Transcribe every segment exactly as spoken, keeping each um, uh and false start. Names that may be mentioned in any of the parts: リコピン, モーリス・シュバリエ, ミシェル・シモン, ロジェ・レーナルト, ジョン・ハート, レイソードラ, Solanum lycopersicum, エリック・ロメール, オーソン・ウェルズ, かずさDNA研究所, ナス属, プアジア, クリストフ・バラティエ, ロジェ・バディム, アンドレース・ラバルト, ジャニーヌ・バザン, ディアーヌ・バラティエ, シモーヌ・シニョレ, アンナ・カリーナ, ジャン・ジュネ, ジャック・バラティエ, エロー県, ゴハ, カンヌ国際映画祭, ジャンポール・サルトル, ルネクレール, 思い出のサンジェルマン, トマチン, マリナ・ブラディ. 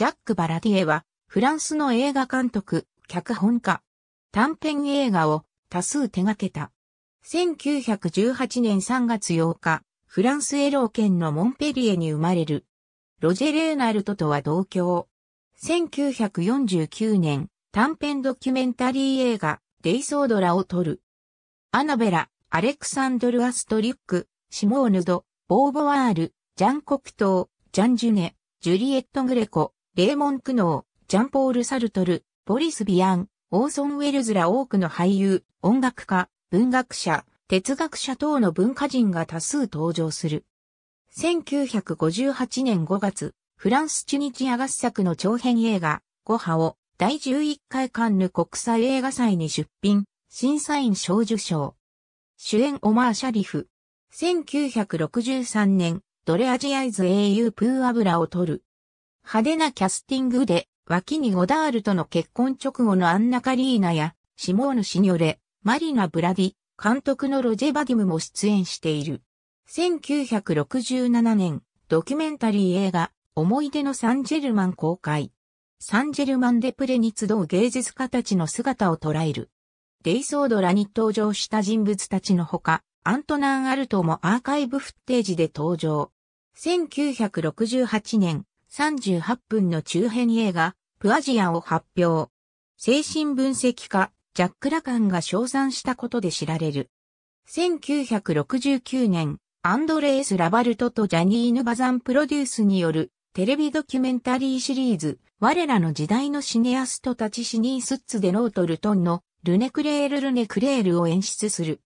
ジャック・バラティエは、フランスの映画監督、脚本家。短編映画を多数手掛けた。せんきゅうひゃくじゅうはちねんさんがつようか、フランスエロー県のモンペリエに生まれる。ロジェ・レーナルトとは同郷。せんきゅうひゃくよんじゅうきゅうねん、短編ドキュメンタリー映画、レイソードラを撮る。アナベラ、アレクサンドル・アストリュック、シモーヌ・ド・ボーヴォワール、ジャン・コクトー、ジャン・ジュネ、ジュリエット・グレコ、レーモン・クノー、ジャンポール・サルトル、ボリス・ビアン、オーソン・ウェルズら多くの俳優、音楽家、文学者、哲学者等の文化人が多数登場する。せんきゅうひゃくごじゅうはちねんごがつ、フランス・チュニジア合作の長編映画、ゴハをだいじゅういっかいカンヌ国際映画祭に出品、審査員賞受賞。主演オマー・シャリフ。せんきゅうひゃくろくじゅうさんねん、ドレアジアイズ英雄プーアブラを撮る。派手なキャスティングで、脇にゴダールとの結婚直後のアンナ・カリーナや、シモーヌ・シニョレ、マリナ・ブラディ、監督のロジェ・バディムも出演している。せんきゅうひゃくろくじゅうななねん、ドキュメンタリー映画、思い出のサンジェルマン公開。サンジェルマンデプレに集う芸術家たちの姿を捉える。レイソードラに登場した人物たちのほか、アントナン・アルトもアーカイブフッテージで登場。せんきゅうひゃくろくじゅうはちねん、さんじゅうはっぷんの中編映画、プアジアを発表。精神分析家、ジャック・ラカンが称賛したことで知られる。せんきゅうひゃくろくじゅうきゅうねん、アンドレース・ラバルトとジャニーヌ・バザンプロデュースによる、テレビドキュメンタリーシリーズ、我らの時代のシネアストたちシニースッツでノートルトンのルネクレール・ルネクレールを演出する。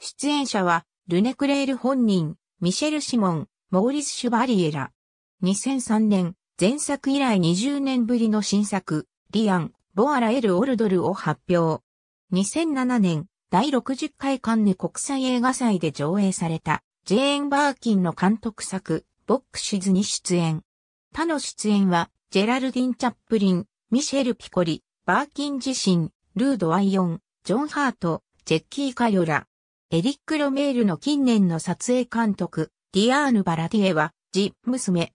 出演者は、ルネクレール本人、ミシェル・シモン、モーリス・シュバリエら。にせんさんねん、前作以来にじゅうねんぶりの新作、リアン・ボアラ・エル・オルドルを発表。にせんななねん、だいろくじゅっかいカンヌ国際映画祭で上映された、ジェーン・バーキンの監督作、ボックシズに出演。他の出演は、ジェラルディン・チャップリン、ミシェル・ピコリ、バーキン自身、ルード・ワイヨン、ジョン・ハート、ジェッキー・カヨラ、エリック・ロメールの近年の撮影監督、ディアーヌ・バラティエは、ジ・娘。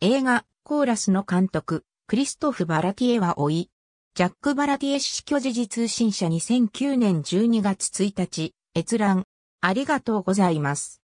映画、コーラスの監督、クリストフ・バラティエは甥い。ジャック・バラティエ死去時事通信社にせんきゅうねんじゅうにがつついたち、閲覧。ありがとうございます。